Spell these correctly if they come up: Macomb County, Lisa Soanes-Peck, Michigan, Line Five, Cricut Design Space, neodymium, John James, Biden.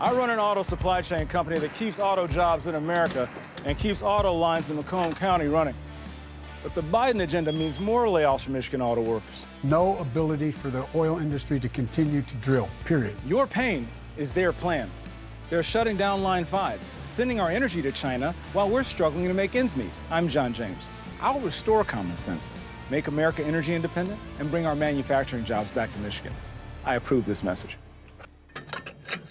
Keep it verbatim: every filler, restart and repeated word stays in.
I run an auto supply chain company that keeps auto jobs in America and keeps auto lines in Macomb County running. But the Biden agenda means more layoffs for Michigan auto workers. No ability for the oil industry to continue to drill, period. Your pain is their plan. They're shutting down Line Five, sending our energy to China while we're struggling to make ends meet. I'm John James. I'll restore common sense, make America energy independent, and bring our manufacturing jobs back to Michigan. I approve this message.